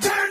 Turn